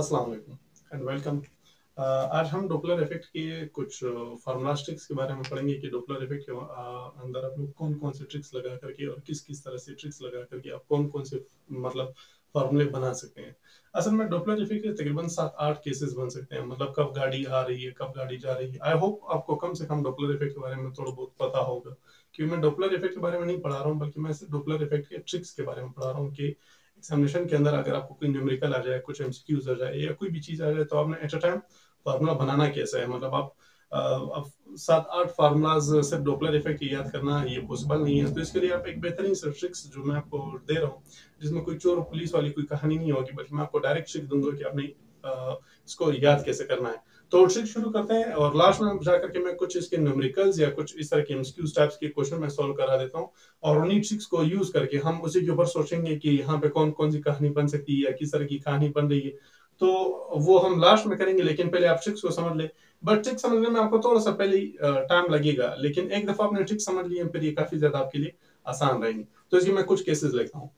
अस्सलाम वालेकुम and welcome. आज हम डॉपलर इफेक्ट के कुछ फार्मूलाज ट्रिक्स के बारे में पढ़ेंगे कि डॉपलर इफेक्ट के अंदर आप लोग कौन कौन से ट्रिक्स लगा करके और किस किस तरह से ट्रिक्स लगा करके आप कौन कौन से मतलब फार्मूले बना सकते हैं। असल में डॉपलर इफेक्ट के तकरीबन 7-8 केसेस बन सकते हैं, मतलब कब गाड़ी आ रही है कब गाड़ी जा रही है। आई होप आपको कम से कम डॉपलर इफेक्ट के बारे में थोड़ा बहुत पता होगा, क्योंकि मैं डॉपलर इफेक्ट के बारे में नहीं पढ़ा रहा हूँ बल्कि मैं डॉपलर इफेक्ट के ट्रिक्स के बारे में पढ़ा रहा हूँ कि एग्जामिनेशन के अंदर अगर आपको कोई न्यूमेरिकल आ जाए, कुछ एमसीक्यूज आ जाए या कोई भी चीज आ जाए तो आपने एट अ टाइम फार्मूला बनाना कैसा है। मतलब आप 7-8 फार्मूलाज सिर्फ डॉपलर इफेक्ट याद करना ये पॉसिबल नहीं है, तो इसके लिए आप एक बेहतरीन से ट्रिक्स जो मैं आपको दे रहा हूँ जिसमें कोई चोर पुलिस वाली कोई कहानी नहीं होगी बल्कि मैं आपको डायरेक्ट ट्रिक दूंगा कि आपने इसको याद कैसे करना है। तो ट्रिक शुरू करते हैं और लास्ट में जा करके मैं कुछ इसके न्यूमेरिकल्स या कुछ इस तरह के एमसीक्यूज टाइप्स के क्वेश्चन मैं सॉल्व करा देता हूं और उन्हीं ट्रिक्स को यूज करके हम उसी के ऊपर सोचेंगे कि यहाँ पे कौन कौन सी कहानी बन सकती है या किस तरह की कहानी बन रही है, तो वो हम लास्ट में करेंगे। लेकिन पहले आप ट्रिक्स को समझ ले, बट ट्रिक समझने में आपको थोड़ा सा पहले टाइम लगेगा, लेकिन एक दफा आपने ट्रिक समझ लिए फिर ये काफी ज्यादा आपके लिए आसान रहेंगे। तो इसकी मैं कुछ केसेस लेता हूँ।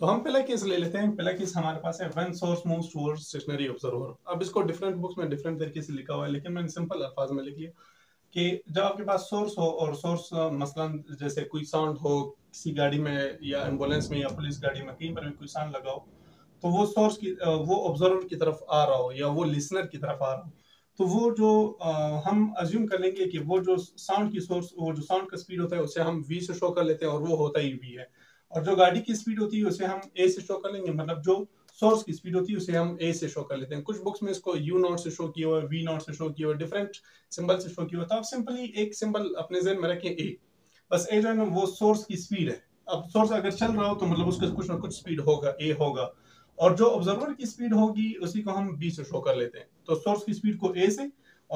तो हम पहला केस ले लेते हैं। पहला केस हमारे पास है when source moves towards stationary observer. अब इसको डिफरेंट बुक्स में डिफरेंट तरीके से लिखा हुआ है, लेकिन मैंने सिंपल अल्फाज में लिख लिया कि जब आपके पास सोर्स हो और सोर्स मसलन जैसे कोई साउंड हो किसी गाड़ी में या एम्बुलेंस में या पुलिस गाड़ी में, कहीं पर भी कोई साउंड लगा हो तो वो सोर्स की वो ऑब्जर्वर की तरफ आ रहा हो या वो लिसनर की तरफ आ रहा हो, तो वो जो हम अज्यूम कर लेंगे कि वो जो साउंड की सोर्स वो जो साउंड का स्पीड होता है उसे हम v से शो कर लेते हैं और वो होता ही v है, और जो गाड़ी की स्पीड होती है उसे हम a से शो कर लेंगे, मतलब जो सोर्स की स्पीड होती है उसे हम a से शो कर लेते हैं। कुछ बुक्स में इसको u नॉट से शो किया हुआ है, v नॉट से शो किया हुआ है, डिफरेंट सिंबल से शो किया हुआ है। तो आप सिंपली एक सिंबल अपने ज़हन में रखें a, बस a जो है ना वो सोर्स की स्पीड है। अब सोर्स अगर चल रहा हो तो मतलब उसका कुछ ना कुछ स्पीड होगा, a होगा, और जो ऑब्जर्वर की स्पीड होगी उसी को हम b से शो कर लेते हैं। तो सोर्स की स्पीड को a से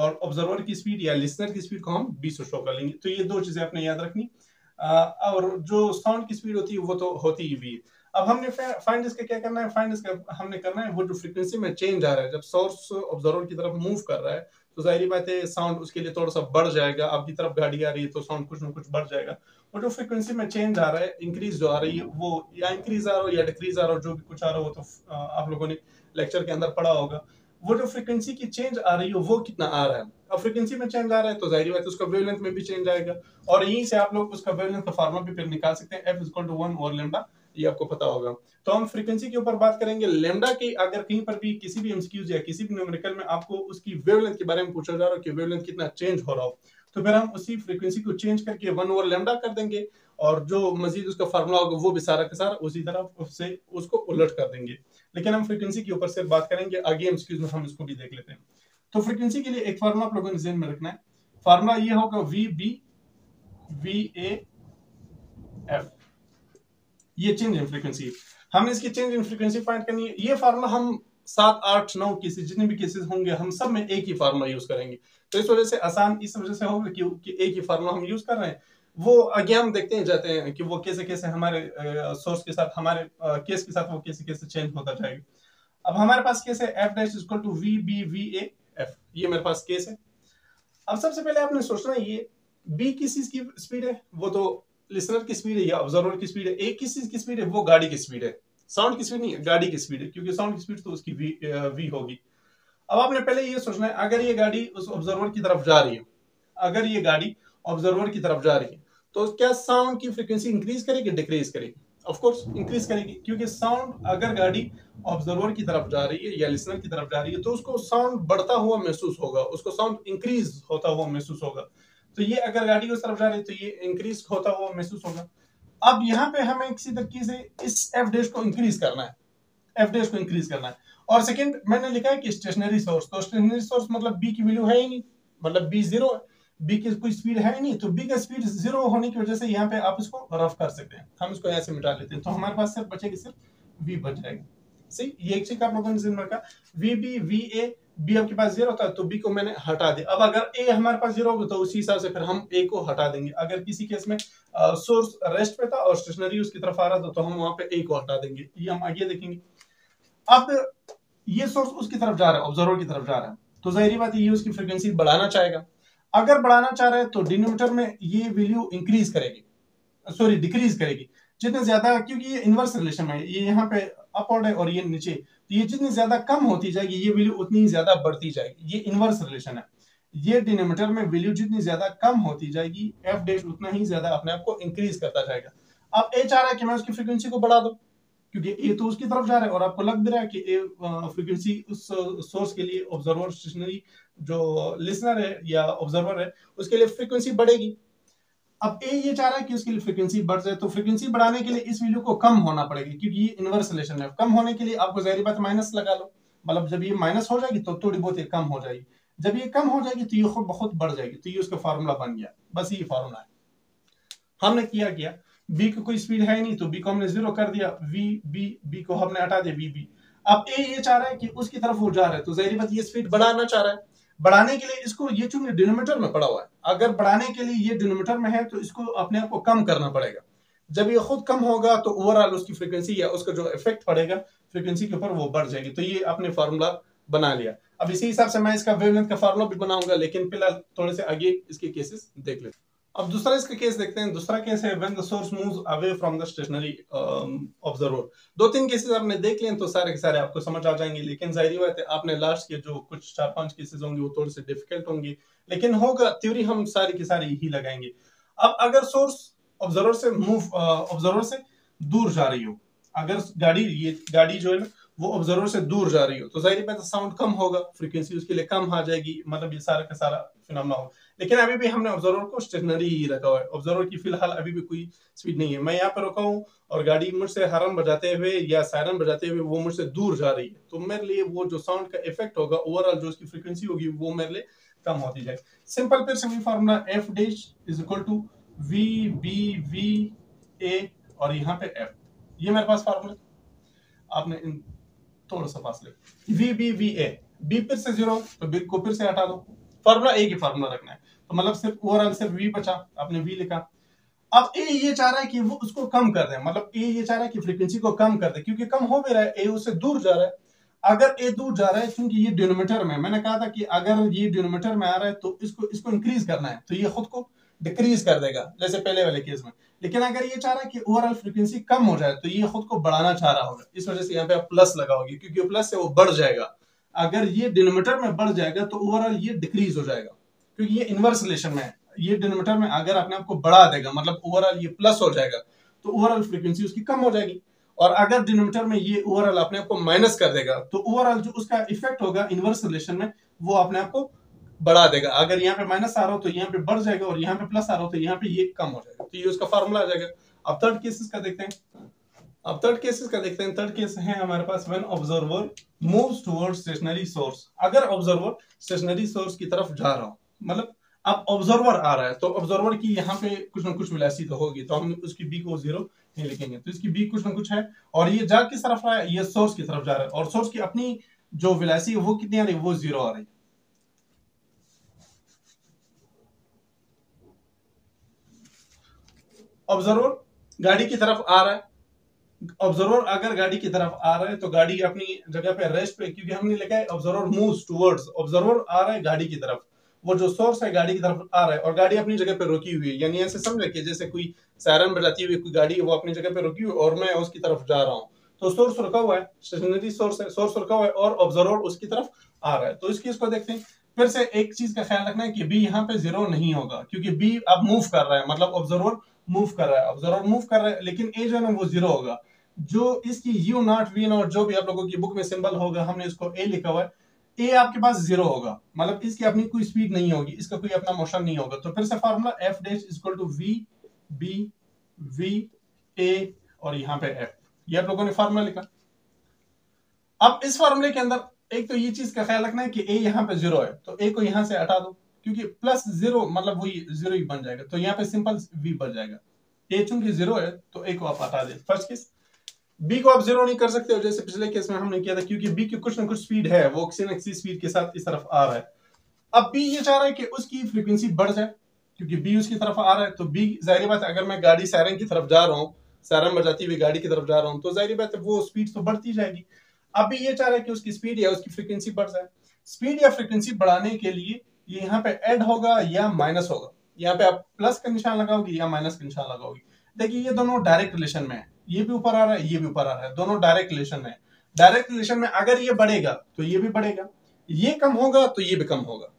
और ऑब्जर्वर की स्पीड या लिसनर की स्पीड को हम b से शो कर लेंगे। तो ये दो चीजें आपने याद रखनी, और जो साउंड की स्पीड होती है वो तो होती ही भी। अब हमने फाइंड इसका क्या करना है, फाइंड इसका हमने करना है वो जो फ्रीक्वेंसी में चेंज आ रहा है। जब सोर्स ऑब्जर्वर की तरफ मूव कर रहा है तो जाहिर बात है साउंड उसके लिए थोड़ा सा बढ़ जाएगा। आपकी तरफ गाड़ी आ रही है तो साउंड कुछ ना कुछ बढ़ जाएगा, और जो फ्रीक्वेंसी में चेंज आ रहा है इंक्रीज जो आ रही है वो या इंक्रीज आ रहा हो या डिक्रीज आ रहा हो, जो भी कुछ आ रहा हो तो आप लोगों ने लेक्चर के अंदर पढ़ा होगा। वो जो फ्रीक्वेंसी की चेंज आ रही है वो कितना आ रहा है, अब फ्रीक्वेंसी में चेंज आ रहा है तो जाहिर बात है उसका वेवलेंथ में भी चेंज आएगा, और यहीं से आप लोग उसका वेवलेंथ का फार्मूला भी फिर निकाल सकते हैं f = 1 और लैम्डा, ये आपको पता होगा। तो हम फ्रीक्वेंसी के ऊपर बात करेंगे। लैम्डा की अगर कहीं पर भी किसी भी एमसीक्यूज या किसी भी न्यूमेरिकल में आपको उसकी वेवलेंथ के बारे में पूछा जा रहा हो कि वेवलेंथ कितना चेंज हो रहा हो, तो फिर हम उसी फ्रीक्वेंसी को चेंज करके 1 और लैम्डा कर देंगे, और जो मजीद उसका फार्मूला होगा वो भी सारा का सारा उसी तरह से उसको उलट कर देंगे। लेकिन हम फ्रीक्वेंसी के ऊपर सिर्फ बात करेंगे, आगे एमसीक्यूज में हम इसको भी देख लेते हैं। तो फ्रीक्वेंसी के लिए एक फार्मूला आप लोगों ने ध्यान में रखना है। फार्मूला ये होगा VB VAF। ये चेंज इन फ्रीक्वेंसी, हमें इसकी चेंज इन फ्रीक्वेंसी फाइंड करनी है। ये फार्मूला हम 7-8-9 केसेस जितने भी केसेस होंगे हम सब में एक ही फार्मूला यूज करेंगे, तो इस वजह से आसान इस वजह से होगा कि एक ही फार्मूला हम यूज कर रहे हैं। वो आगे हम देखते हैं जाते हैं कि वो कैसे कैसे हमारे सोर्स के साथ हमारे केस के साथ वो कैसे कैसे चेंज होता जाएगा। अब हमारे पास केस है f dash equal to VB VAF, ये मेरे पास केस है। अब सबसे पहले आपने सोचना है ये b किस चीज की स्पीड है, वो तो लिसनर की स्पीड है या ऑब्जर्वर की स्पीड है। a किस चीज की स्पीड है, वो गाड़ी की स्पीड है, साउंड की स्पीड नहीं है, गाड़ी की स्पीड है, क्योंकि साउंड की स्पीड तो उसकी v होगी। अब आपने पहले ये सोचना है अगर ये गाड़ी उस ऑब्जर्वर की तरफ जा रही है, अगर ये गाड़ी ऑब्जर्वर की तरफ जा रही है तो क्या साउंड की फ्रीक्वेंसी इंक्रीज करेगी डिक्रीज करेगी? ऑफ कोर्स इंक्रीज करेगी, क्योंकि साउंड अगर गाड़ी ऑब्जर्वर की तरफ जा रही है या लिसनर की तरफ जा रही है तो उसको साउंड बढ़ता हुआ महसूस होगा, उसको साउंड इंक्रीज होता हुआ महसूस होगा। तो ये अगर गाड़ी उस तरफ जा रही है तो ये इंक्रीज होता हुआ महसूस होगा। अब यहाँ पे हमें किसी तरीके से इस एफ डैश को इंक्रीज करना है, एफ डैश को इंक्रीज करना है। और सेकेंड मैंने लिखा है कि स्टेशनरी सोर्स, तो स्टेशनरी सोर्स मतलब बी की वैल्यू है ही नहीं, मतलब बी जीरो है, बी की कोई स्पीड है नहीं, तो बी का स्पीड जीरो होने की वजह से यहाँ पे आप इसको रफ कर सकते हैं। हम इसको ऐसे मिटा लेते हैं तो हमारे पास सिर्फ बचेगी सिर्फ v बच जाएगा। सही, ये एक चीज आप लोगों ने ज़हन में रखा। VB VA b आपके पास जीरो होता है तो b को मैंने हटा दिया। अब अगर a हमारे पास जीरो होगा तो उसी हिसाब से फिर हम a को हटा देंगे। अगर किसी केस में सोर्स रेस्ट पे था और स्टेशनरी उसकी तरफ आ रहा था तो हम वहां पे a को हटा देंगे, ये हम आगे देखेंगे। अब ये सोर्स उसकी तरफ जा रहा है, ऑब्जर्वर की तरफ जा रहा है, तो जाहिर बात है ये उसकी फ्रीक्वेंसी बढ़ाना चाहेगा। अगर बढ़ाना चाह रहे हैं तो डिनोमिनेटर में ये वैल्यू इंक्रीज करेगी, सॉरी डिक्रीज करेगी जितना ज्यादा, क्योंकि ये इनवर्स रिलेशन है। ये यहाँ पे अपवर्ड है और ये नीचे, तो ये जितनी ज्यादा कम होती जाएगी ये वैल्यू उतनी ही ज्यादा बढ़ती जाएगी। ये इनवर्स रिलेशन है। ये डिनोमिनेटर में वैल्यू जितनी ज्यादा कम होती जाएगी एफ डैश उतना ही ज्यादा अपने आप को इंक्रीज करता जाएगा। अब ए चाह रहा है कि मैं उसकी फ्रीक्वेंसी को बढ़ा दूं क्योंकि ए तो उसकी तरफ जा रहा है और आपको लग भी रहा है कि ए फ्रीक्वेंसी उस सोर्स के लिए ऑब्जर्वर स्टेशनरी जो लिसनर है या ऑब्जर्वर है उसके लिए फ्रीक्वेंसी बढ़ेगी। अब ए ये चाह रहा है कि उसके लिए फ्रीक्वेंसी बढ़ जाए, तो फ्रीक्वेंसी बढ़ाने के लिए इस वैल्यू को कम होना पड़ेगा क्योंकि ये इनवर्स रिलेशन है। कम होने के लिए आपको जाहिर बात माइनस लगा लो, मतलब जब ये माइनस हो जाएगी तो थोड़ी बहुत ये कम हो जाएगी, जब ये कम हो जाएगी तो ये खुद बहुत बढ़ जाएगी। तो ये उसका फार्मूला बन गया, बस ये फार्मूला है। हमने क्या किया, बी की कोई स्पीड है नहीं तो बी को हमने जीरो कर दिया, बी को हमने हटा दिया बी। अब ए ये चाह रहा है कि उसकी तरफ वो जा रहा है तो जाहिर बात ये स्पीड बढ़ाना चाह रहा है। बढ़ाने के लिए इसको ये चूंकि डिनोमिनेटर में पड़ा हुआ है, अगर बढ़ाने के लिए ये डिनोमिनेटर में है तो इसको अपने आप को कम करना पड़ेगा। जब ये खुद कम होगा तो ओवरऑल उसकी फ्रीक्वेंसी या उसका जो इफेक्ट पड़ेगा फ्रीक्वेंसी के ऊपर वो बढ़ जाएगी। तो ये अपने फार्मूला बना लिया। अब इसी हिसाब से मैं इसका वेवलेंथ का फार्मूला भी बनाऊंगा, लेकिन फिलहाल थोड़े से आगे इसके केसेस देख लेते हैं। अब दूसरा इसका केस देखते हैं। दूसरा केस है when the source moves away from the stationary observer. दो तीन केसेस आपने देख लिए तो सारे के सारे आपको समझ आ जाएंगे, लेकिन जाहिर बात है आपने लास्ट के जो कुछ 4-5 केसेस होंगे वो थोड़े से डिफिकल्ट होंगे, लेकिन होगा थ्योरी हम सारी की सारी ही लगाएंगे। अब अगर सोर्स ऑब्जर्वर से दूर जा रही हो, अगर गाड़ी जो है ना वो ऑब्जर्वर से दूर जा रही हो तो जाहिर है साउंड कम होगा, फ्रीक्वेंसी उसके लिए कम आ जाएगी, मतलब ये सारा का सारा फिनोमेना हो। लेकिन अभी भी हमने ऑब्जर्वर को स्टेशनरी ही रखा हुआ है, ऑब्जर्वर की फिलहाल अभी भी कोई स्पीड नहीं है। मैं यहाँ पर रुका हूँ और गाड़ी मुझसे हॉर्न बजाते हुए या सायरन बजाते हुए वो मुझसे दूर जा रही है, तो मेरे लिए वो जो साउंड का इफेक्ट होगा ओवरऑल जो उसकी फ्रीक्वेंसी होगी वो मेरे लिए कम होती जाएगी। सिंपल फिर से वही formula, F dash is equal to V B V A और यहाँ पे एफ। ये मेरे पास फार्मूला आपने इन थोड़ा सा पास ले V B V A, B फिर से जीरो तो बी को फिर से हटा दो, फार्मूला एक ही फार्मूला रखना है। तो मतलब सिर्फ ओवरऑल सिर्फ वी बचा, आपने वी लिखा। अब ए ये चाह रहा है कि वो उसको कम कर दे, मतलब ए ये चाह रहा है कि फ्रीक्वेंसी को कम कर दे क्योंकि कम हो भी रहा है, ए उससे दूर जा रहा है। अगर ए दूर जा रहा है क्योंकि ये डिनोमिनेटर में, मैंने कहा था कि अगर ये डिनोमिनेटर में आ रहा है तो इसको इंक्रीज करना है तो ये खुद को डिक्रीज कर देगा जैसे पहले वाले केस में। लेकिन अगर ये चाह रहा है कि ओवरऑल फ्रीक्वेंसी कम हो जाए तो ये खुद को बढ़ाना चाह रहा होगा, इस वजह से यहाँ पे आप प्लस लगाओगे क्योंकि प्लस से वो बढ़ जाएगा। अगर ये डिनोमिनेटर में बढ़ जाएगा तो ओवरऑल ये डिक्रीज हो जाएगा क्योंकि ये इनवर्स रिलेशन में है। ये डिनोमिनेटर में अगर अपने आपको बढ़ा देगा मतलब ओवरऑल ये प्लस हो जाएगा तो ओवरऑल फ्रीक्वेंसी उसकी कम हो जाएगी, और अगर डिनोमिनेटर में ये ओवरऑल अपने आपको माइनस कर देगा तो ओवरऑल जो उसका इफेक्ट होगा इनवर्स रिलेशन में वो अपने आपको बढ़ा देगा। अगर यहाँ पे माइनस आ रहा हो तो यहाँ पे बढ़ जाएगा और यहाँ पे प्लस आ रहा हो तो यहाँ पे ये कम हो जाएगा। तो ये उसका फार्मूला आ जाएगा। अब थर्ड केसेस का देखते हैं। थर्ड केस है हमारे पास when observer moves towards stationary source. अगर ऑब्जर्वर स्टेशनरी सोर्स की तरफ जा रहा हो, मतलब अब ऑब्जर्वर आ रहा है तो ऑब्जर्वर की यहाँ पे कुछ ना कुछ विलासी तो होगी, तो हम उसकी बी को जीरो नहीं लिखेंगे, तो इसकी बी कुछ ना कुछ है और ये जा किस तरफ रहा है, ये सोर्स की तरफ जा रहा है और सोर्स की अपनी जो विलासी है वो कितनी आ रही है, वो जीरो आ रही है। ऑब्जर्वर गाड़ी की तरफ आ रहा है, ऑब्जर्वर अगर गाड़ी की तरफ आ रहा है तो गाड़ी अपनी जगह पे रेस्ट पे, क्योंकि हमने लिखा है ऑब्जर्वर मूव्स टुवर्ड्स, ऑब्जर्वर आ रहा है गाड़ी की तरफ, वो जो सोर्स है गाड़ी की तरफ आ रहा है और गाड़ी अपनी जगह पे रुकी हुई है। यानी ऐसे समझ कि जैसे कोई सायरन बजाती हुई कोई गाड़ी वो अपनी जगह पे रुकी हुई और मैं उसकी तरफ जा रहा हूँ, तो सोर्स रुका हुआ है, स्टेशनरी सोर्स है, सोर्स रुका हुआ है और ऑब्जर्वर उसकी तरफ आ रहा है। तो इसकी इसको देखते हैं। फिर से एक चीज का ख्याल रखना है कि बी यहाँ पे जीरो नहीं होगा क्योंकि बी अब मूव कर रहा है, मतलब ऑब्जर्वर मूव कर रहा है, ऑब्जर्वर मूव कर रहा है, लेकिन ए जो है ना वो जीरो होगा। जो इसकी यू नॉट वी नॉट जो भी आप लोगों की बुक में सिंबल होगा हमने इसको ए लिखा हुआ है, ए आपके पास जीरो होगा, मतलब इसकी अपनी कोई स्पीड नहीं होगी, इसका कोई अपना मोशन नहीं होगा। तो फिर से formula F dash equal to V B V A और यहाँ पे एफ, ये आप लोगों ने फार्मूला लिखा। अब इस फार्मूले के अंदर एक तो ये चीज का ख्याल रखना है कि ए यहाँ पे जीरो है तो ए को यहाँ से हटा दो क्योंकि प्लस जीरो मतलब वही जीरो ही बन जाएगा, तो यहाँ पे सिंपल वी बन जाएगा। ए चूंकि जीरो है तो ए को आप हटा दें। फर्स्ट केस, बी को आप जीरो नहीं कर सकते हो जैसे पिछले केस में हमने किया था क्योंकि बी की कुछ ना कुछ स्पीड है, वो किसी ना किसी स्पीड के साथ इस तरफ आ रहा है। अब बी ये चाह रहा है कि उसकी फ्रीक्वेंसी बढ़ जाए क्योंकि बी उसकी तरफ आ रहा है, तो बी जाहिर बात है अगर मैं गाड़ी सायरन की तरफ जा रहा हूँ, सायरन बजाती हुई गाड़ी की तरफ जा रहा हूँ तो जाहिर बात है वो स्पीड तो बढ़ती जाएगी। अब भी ये चाह रहा है कि उसकी स्पीड या उसकी फ्रीक्वेंसी बढ़ जाए। स्पीड या फ्रीक्वेंसी बढ़ाने के लिए ये यहाँ पे ऐड होगा या माइनस होगा, यहाँ पे आप प्लस का निशान लगाओगे या माइनस का निशान लगाओगे। देखिए ये दोनों डायरेक्ट रिलेशन में है, ये भी ऊपर आ रहा है, ये भी ऊपर आ रहा है, दोनों डायरेक्ट रिलेशन है। डायरेक्ट रिलेशन में अगर ये बढ़ेगा तो ये भी बढ़ेगा, ये कम होगा तो ये भी कम होगा।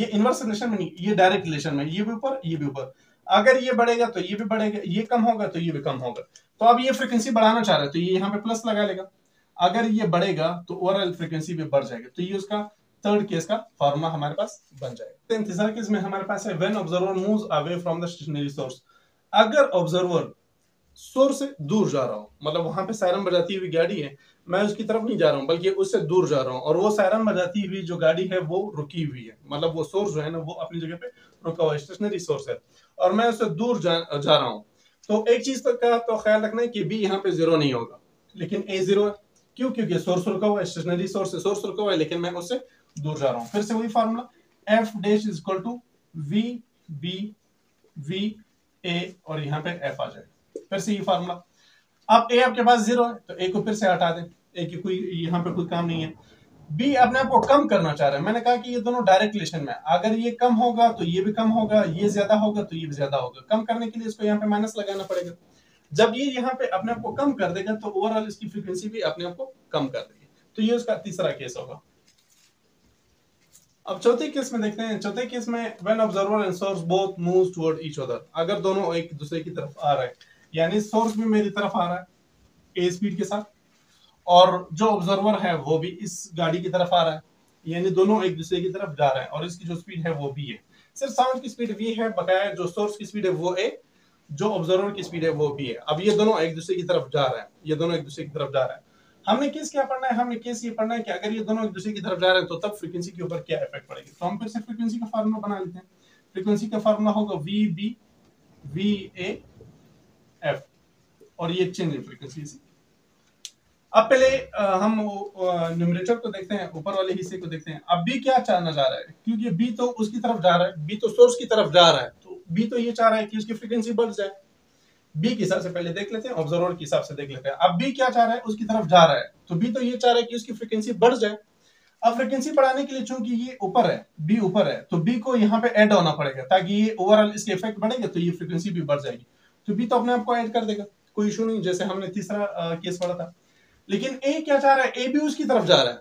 ये इनवर्स रिलेशन में नहीं, ये डायरेक्ट रिलेशन में, ये भी ऊपर ये भी ऊपर। अगर ये बढ़ेगा तो ये भी बढ़ेगा, ये कम होगा तो ये भी कम होगा। तो अब ये फ्रीक्वेंसी बढ़ाना चाह रहे हैं तो ये यहाँ पे प्लस लगा लेगा, अगर ये बढ़ेगा तो ओवरऑल फ्रीक्वेंसी भी बढ़ जाएगी। तो ये उसका थर्ड केस का फॉर्मूला हमारे पास बन जाएगा। तीसरा केस में हमारे पास है when observer moves away from the stationary source. अगर ऑब्जर्वर सोर्स से दूर जा रहा हूँ, मतलब वहां पे सायरन बजाती हुई गाड़ी है, मैं उसकी तरफ नहीं जा रहा हूँ बल्कि उससे दूर जा रहा हूँ, और वो सायरन बजाती हुई जो गाड़ी है वो रुकी हुई है, मतलब वो सोर्स जो है ना वो अपनी जगह पे रुका हुआ स्टेशनरी सोर्स है और मैं उससे दूर जा रहा हूँ। तो एक चीज का तो ख्याल रखना है कि बी यहाँ पे जीरो नहीं होगा लेकिन ए जीरो है, क्यों? क्योंकि सोर्स रुका हुआ है, स्टेशनरी सोर्स है, सोर्स रुका हुआ है लेकिन मैं उससे दूर जा रहा हूँ। फिर से वही formula F dash is equal to V B V A और यहाँ पे एफ आ जाएगा। फिर से ये फार्मूला, अब ए आपके पास जीरो है तो ए को फिर से हटा दें, ए की कोई यहाँ पे कोई काम नहीं है। बी अपने आप को कम करना चाह रहा है, मैंने कहा कि ये दोनों डायरेक्ट रिलेशन में, अगर ये कम होगा तो ये भी कम होगा, ये ज्यादा होगा तो ये भी ज्यादा होगा। कम करने के लिए इसको यहाँ पे माइनस लगाना पड़ेगा। जब ये यहाँ पे अपने आप को कम कर देगा तो ओवरऑल इसकी फ्रीक्वेंसी भी अपने आप को कम कर देगी। तो ये उसका तीसरा केस होगा। अब चौथे केस में देखते हैं। चौथे केस में when observer and source both moves toward each other, अगर दोनों एक दूसरे की तरफ आ रहे हैं, यानी सोर्स भी मेरी तरफ आ रहा है ए स्पीड के साथ और जो ऑब्जर्वर है वो भी इस गाड़ी की तरफ आ रहा है, यानी दोनों एक दूसरे की तरफ जा रहे हैं और इसकी जो स्पीड है वो भी है। सिर्फ साउंड की स्पीड भी है, बकाया जो सोर्स की स्पीड है वो ए, जो ऑब्जर्वर की स्पीड है वो भी है। अब ये दोनों एक दूसरे की तरफ जा रहे हैं, ये दोनों एक दूसरे की तरफ जा रहे हैं। हमने केस क्या पढ़ना है? हमने केस ये पढ़ना है कि अगर ये दोनों एक दूसरे की तरफ जा रहे हैं तो तब फ्रीक्वेंसी के ऊपर क्या इफेक्ट पड़ेगी। तो हम फिर से फ्रीक्वेंसी का फार्मूला बना लेते हैं। फ्रीक्वेंसी का फार्मूला होगा V B V A F और ये चेंज है फ्रीक्वेंसी। अब पहले हम न्यूमरेटर को देखते हैं, ऊपर वाले हिस्से को देखते हैं। अब बी क्या चाहना जा रहा है, क्योंकि बी तो उसकी तरफ जा रहा है, बी तो सोर्स की तरफ जा रहा है, तो बी तो ये चाह रहा है कि उसकी फ्रीक्वेंसी बढ़ जाए। बी के हिसाब से पहले देख लेते हैं, ऑब्जर्वर के हिसाब से देख लेते हैं। अब बी क्या चाह रहा है, उसकी तरफ जा रहा है, तो बी तो ये चाह रहा है कि उसकी फ्रीक्वेंसी बढ़ जाए। अब फ्रीक्वेंसी बढ़ाने के लिए चूंकि ये ऊपर है, बी ऊपर है, तो बी को यहाँ पे एड होना पड़ेगा ताकि ये ओवरऑल इसके इफेक्ट बढ़ेगा तो ये फ्रीक्वेंसी भी बढ़ जाएगी। तो बी तो अपने आप को एड कर देगा, कोई इशू नहीं, जैसे हमने तीसरा केस पढ़ा था। लेकिन ए क्या चाह रहा है, ए भी उसकी तरफ जा रहा है,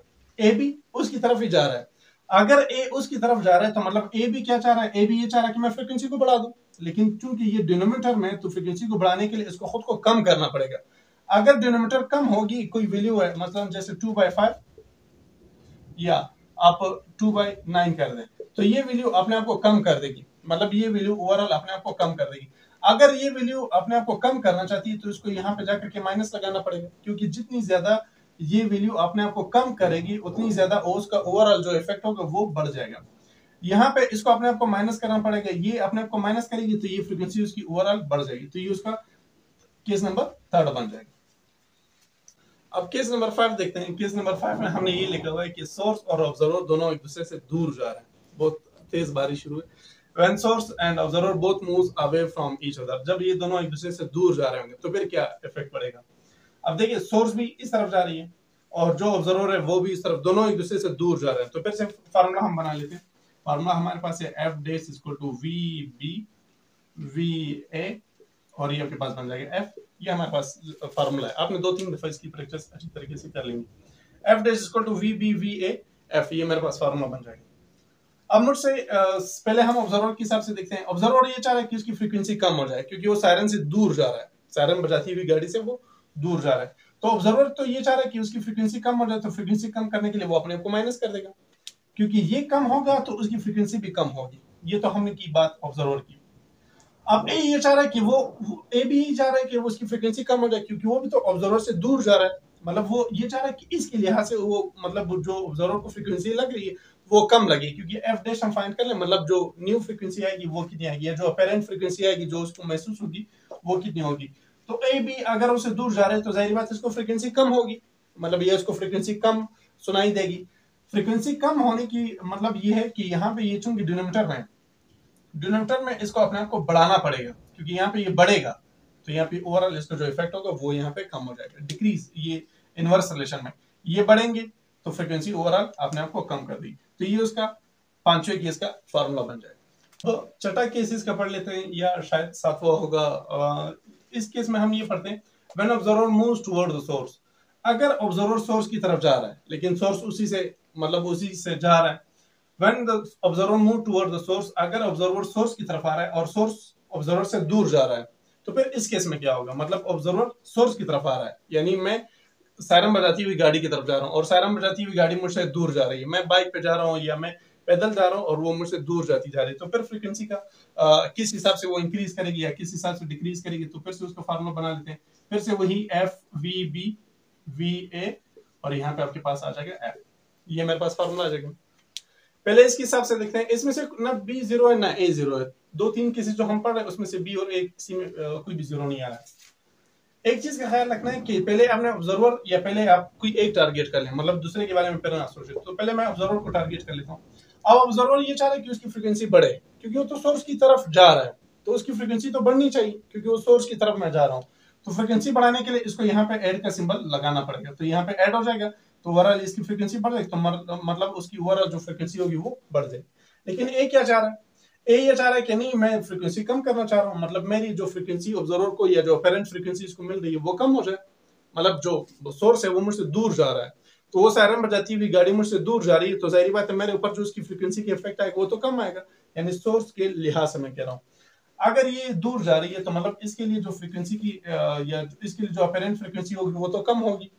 ए भी उसकी तरफ ही जा रहा है। अगर ए उसकी तरफ जा रहा है तो मतलब ए भी क्या चाह रहा है, ए भी ये चाह रहा है कि मैं फ्रीक्वेंसी को बढ़ा दूं, लेकिन चूंकि ये डिनोमिनेटर में तो फ्रीक्वेंसी को बढ़ाने के लिए इसको खुद को कम करना पड़ेगा। अगर डिनोमिनेटर कम होगी, कोई वैल्यू है, मतलब जैसे 2/5 या आप 2/9 कर दें तो ये वैल्यू अपने आप को कम कर देगी, मतलब ये वैल्यू ओवरऑल अपने आप को कम कर देगी। अगर ये वैल्यू अपने आप को कम करना चाहती है तो इसको यहाँ पे जाकर के माइनस लगाना पड़ेगा, क्योंकि जितनी ज्यादा ये वैल्यू अपने आप को कम करेगी उतनी ज्यादा उसका ओवरऑल जो इफेक्ट होगा वो बढ़ जाएगा। यहाँ पे इसको अपने आप को माइनस करना पड़ेगा, ये अपने आप को माइनस करेगी तो ये फ्रीक्वेंसी उसकी ओवरऑल बढ़ जाएगी। तो ये उसका केस नंबर थर्ड बन जाएगा। अब केस नंबर 5 देखते हैं। केस नंबर 5 में हमने ये लिखा हुआ है कि सोर्स और ऑब्जर्वर दोनों एक दूसरे से दूर जा रहे हैं, बहुत तेज बारिश शुरू है। When source and observer both moves away from each other, जब ये दोनों एक दूसरे से दूर जा रहे होंगे तो फिर क्या इफेक्ट पड़ेगा। अब देखिए सोर्स भी इस तरफ जा रही है और जो ऑब्जर्वर है वो भी इस तरफ, दोनों एक दूसरे से दूर जा रहे हैं। तो फिर से फार्मूला हम बना लेते हैं। फार्मूला हमारे पास है F dash equal to V B V A और ये आपके पास बन जाएगा एफ। ये हमारे पास फार्मूला है, आपने 2-3 दफा इसकी प्रैक्टिस अच्छी तरीके से कर लेंगे। F dash equal to V B V A F, ये मेरे पास फार्मूला बन जाएगा। अब मुझसे पहले हम ऑब्जर्वर के हिसाब से देखते हैं। ऑब्जर्वर ये चाह रहा है कि उसकी फ्रीक्वेंसी कम हो जाए क्योंकि वो सायरन से दूर जा रहा है, सायरन बजाती हुई गाड़ी से वो दूर जा रहा है। तो ऑब्जर्वर तो ये चाह रहा है कि उसकी फ्रीक्वेंसी कम हो जाए, तो फ्रीक्वेंसी कम करने के लिए वो अपने आप को माइनस कर देगा, क्योंकि ये कम होगा तो उसकी फ्रीक्वेंसी भी कम होगी। ये तो हमने की बात ऑब्जर्वर की। अब ए ये चाह रहा है कि वो ए भी ये चाह रहा है कि उसकी फ्रीक्वेंसी कम हो जाए, क्योंकि वो भी तो ऑब्जर्वर से दूर जा रहा है, मतलब वो ये चाह रहा है कि इसके लिहाज से वो, मतलब जो ऑब्जर्वर को फ्रीक्वेंसी लग रही है वो कम लगे, क्योंकि एफ डैश हम फाइंड कर ले, मतलब जो न्यू फ्रीक्वेंसी आएगी वो कितनी आएगी या जो अपैरेंट फ्रीक्वेंसी आएगी जो उसको महसूस होगी वो कितनी होगी। तो ए भी अगर उसे दूर जा रहे हैं तो जाहिर बात इसको फ्रीक्वेंसी कम होगी, मतलब ये उसको फ्रीक्वेंसी कम सुनाई देगी। फ्रीक्वेंसी कम होने की मतलब ये है कि यहाँ पे ये चूंकि डिनोमिनेटर में इसको अपने आप को बढ़ाना पड़ेगा, क्योंकि यहाँ पे ये बढ़ेगा तो यहाँ पे ओवरऑल इसका जो इफेक्ट होगा वो यहाँ पे कम हो जाएगा। डिक्रीज, ये इनवर्स रिलेशन में ये बढ़ेंगे तो फ्रीक्वेंसी ओवरऑल अपने आप को कम कर देगी। तो ये उसका पांचवे केस का फार्मूला बन जाएगा। तो छठा केस इसका पढ़ लेते हैं या शायद सातवां होगा। इस केस में हम ये पढ़ते हैं when observer moves toward the source, अगर ऑब्जर्वर सोर्स की तरफ जा रहा है लेकिन सोर्स उसी से मतलब उसी से जा रहा है, when the observer move toward the source, अगर ऑब्जर्वर सोर्स की तरफ आ रहा है और सोर्स ऑब्जर्वर से दूर जा रहा है तो फिर इस केस में क्या होगा, मतलब ऑब्जर्वर सोर्स की तरफ आ रहा है यानी मैं सायरन बजाती हुई गाड़ी की तरफ जा रहा हूँ और सायरन बजाती हुई गाड़ी मुझसे दूर जा रही है, मैं बाइक पे जा रहा हूँ या मैं पैदल जा रहा हूँ और वो मुझसे दूर जाती जा रही है, तो फिर फ्रीक्वेंसी का किस हिसाब से वो इंक्रीज करेगी या किस हिसाब से डिक्रीज करेगी, तो फिर से उसका फार्मूला बना लेते हैं, फिर से वही F V B V A और यहाँ पे आपके पास आ जाएगा एफ, ये मेरे पास फार्मूला आ जाएगा। पहले इसके हिसाब से देखते हैं, इसमें से ना बी जीरो है ना ए जीरो है, दो तीन केसेस जो हम पढ़ रहे हैं उसमें से बी और ए किसी में कोई भी जीरो नहीं आ रहा है। एक चीज का ख्याल रखना है कि पहले आपने ऑब्जर्वर या पहले आप कोई एक टारगेट कर लें, मतलब दूसरे के बारे में पहले ना सोचे, तो पहले मैं ऑब्जर्वर को टारगेट कर लेता हूँ। अब ऑब्जर्वर ये चाह रहा है कि उसकी फ्रीक्वेंसी बढ़े क्योंकि वो तो सोर्स की तरफ जा रहा है, तो उसकी फ्रीक्वेंसी तो बढ़नी चाहिए क्योंकि वो सोर्स की तरफ मैं जा रहा हूँ, तो फ्रीक्वेंसी बढ़ाने के लिए इसको यहाँ पे ऐड का सिंबल लगाना पड़ेगा, तो यहाँ पे ऐड हो जाएगा तो ओवरऑल इसकी फ्रीक्वेंसी बढ़ जाएगी, तो मतलब उसकी ओवरऑल जो फ्रीक्वेंसी होगी वो बढ़ जाएगी। लेकिन ए क्या चाह रहा है, ए ये चाह रहा है कि नहीं मैं फ्रीक्वेंसी कम करना चाह रहा हूँ, मतलब मेरी जो फ्रीक्वेंसी ऑब्जर्वर को या जो अपेरेंट फ्रीक्वेंसी इसको मिल रही है वो कम हो जाए, मतलब जो सोर्स है वो मुझसे दूर जा रहा है तो वो सायरन बजाती हुई गाड़ी मुझसे दूर जा रही है, तो जाहिर बात है मेरे ऊपर जो उसकी फ्रीक्वेंसी की इफेक्ट आएगा वो तो कम आएगा, यानी सोर्स के लिहाज से मैं कह रहा हूँ। अगर ये दूर जा रही है तो मतलब इसके लिए जो फ्रीक्वेंसी की या इसके लिए जो अपेरेंट फ्रीक्वेंसी होगी वो तो कम होगी।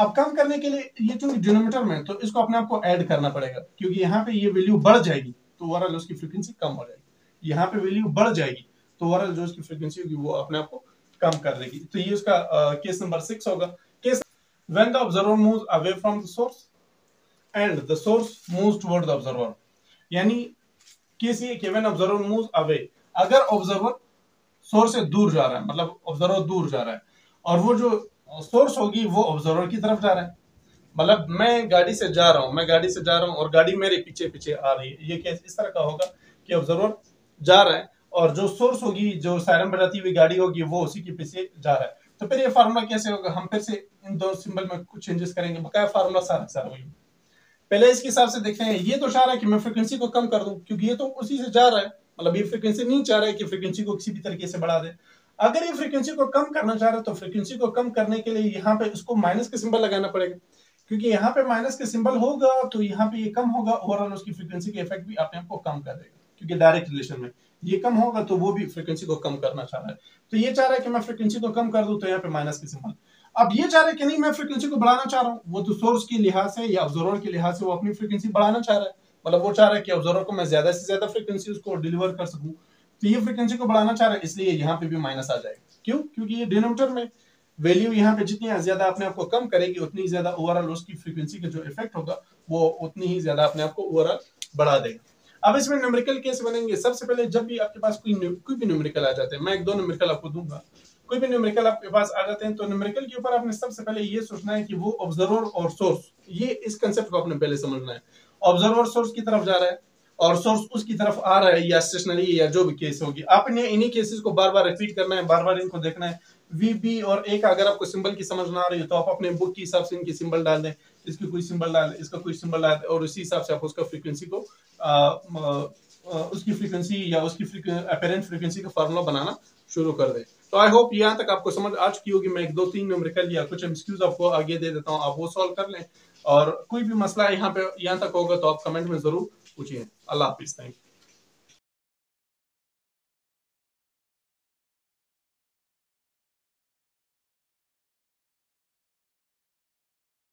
अब कम करने के लिए ये जो डिनोमिनेटर में तो इसको अपने आप को ऐड करना पड़ेगा क्योंकि यहाँ पे ये वैल्यू बढ़ जाएगी तो ओवरऑल उसकी फ्रीक्वेंसी कम हो जाएगी, यहाँ पे वैल्यू बढ़ जाएगी तो ओवरऑल जो उसकी फ्रीक्वेंसी होगी वो अपने आप को कम कर देगी। तो ये उसका केस नंबर 6 होगा। Case when the observer moves away from the source and the source moves toward the observer, यानी केस ये कि व्हेन ऑब्जर्वर मूव्स अवे, अगर ऑब्जर्वर सोर्स से दूर जा रहा है मतलब ऑब्जर्वर दूर जा रहा है और वो जो सोर्स होगी वो ऑब्जर्वर की तरफ जा रहा है, मतलब मैं गाड़ी से जा रहा हूँ और गाड़ी मेरे पीछे पीछे आ रही है, ये केस इस तरह का होगा कि ऑब्जर्वर जा रहा है और जो सोर्स होगी जो सायरन बजाती हुई गाड़ी होगी वो उसी के पीछे जा रहा है। तो फिर ये फार्मूला कैसे होगा, हम फिर से इन दो सिंबल में कुछ चेंजेस करेंगे, बकाया फार्मूला सारा वही। पहले इसके हिसाब से देखते हैं, ये तो चाह रहा है कि मैं फ्रिक्वेंसी को कम कर दूं क्योंकि ये तो उसी से जा रहा है, मतलब ये फ्रिक्वेंसी नहीं चाह रहा है कि फ्रिक्वेंसी को किसी भी तरीके से बढ़ा दे। अगर ये फ्रिक्वेंसी को कम करना चाह रहा है तो फ्रिक्वेंसी को कम करने के लिए यहाँ पे उसको माइनस के सिंबल लगाना पड़ेगा क्योंकि यहाँ पे माइनस के सिंबल होगा तो यहाँ पे ये कम होगा, ओवरऑल उसकी फ्रीक्वेंसी के इफेक्ट भी अपने आप को कम कर देगा क्योंकि डायरेक्ट रिलेशन में ये कम होगा तो वो भी फ्रीक्वेंसी को कम करना चाह रहा है, तो ये चाह रहा है कि मैं फ्रीक्वेंसी को कम कर दूं तो यहाँ पे माइनस के सिंबल। अब ये चाह रहा है कि नहीं मैं फ्रीक्वेंसी को बढ़ाना चाह रहा हूँ, वो तो सोर्स के लिहाज से या ऑब्जर्वर के लिहाज से वो अपनी फ्रीक्वेंसी बढ़ाना चाह रहा है, मतलब वो चाह रहा है कि ऑब्जर्वर को मैं ज्यादा से ज्यादा फ्रीक्वेंसी उसको डिलीवर कर सकूँ, तो ये फ्रीक्वेंसी को बढ़ाना चाह रहा है इसलिए यहाँ पे भी माइनस आ जाएगा। क्यों? क्योंकि ये डिनोमिनेटर में वैल्यू यहाँ पे जितनी ज्यादा अपने आपको कम करेगी उतनी ज्यादा ओवरऑल उसकी फ्रीक्वेंसी का जो इफेक्ट होगा वो उतनी ही ज्यादा अपने आपको ओवरऑल बढ़ा देगा। अब इसमें न्यूमेरिकल केस बनेंगे। सबसे पहले जब भी आपके पास कोई भी न्यूमेरिकल आ जाते हैं, मैं एक दो न्यूमेरिकल आपको दूंगा, कोई भी न्यूमेरिकल आपके पास आ जाते हैं तो न्यूमेरिकल के ऊपर आपने सबसे पहले ये सोचना है कि वो ऑब्जर्वर और सोर्स, ये इस कंसेप्ट को आपने पहले समझना है, ऑब्जर्वर सोर्स की तरफ जा रहा है और सोर्स उसकी तरफ आ रहा है या स्टेशनरी या जो भी केस होगी, आपने इन्हीं केसेस को बार बार रिपीट करना है, बार बार इनको देखना है। वी बी और ए का अगर आपको सिंबल की समझ ना आ रही हो तो आप अपने बुक के हिसाब से इनके सिंबल डाल दें, इसके कोई सिंबल डाल दें, इसका कोई सिंबल डाल दें और इसी हिसाब से आप उसका फ्रीक्वेंसी को उसकी फ्रीक्वेंसी या उसकी अपेरेंट फ्रीक्वेंसी का फार्मूला बनाना शुरू कर दें। तो आई होप यहाँ तक आपको समझ आ चुकी होगी। मैं एक दो तीन न्यूमेरिकल या कुछ एमसीक्यूज आपको आगे दे देता हूँ, आप वो सॉल्व कर लें और कोई भी मसला यहाँ तक होगा तो आप कमेंट में जरूर पूछिए। अल्लाह हाफिज, थैंक यू।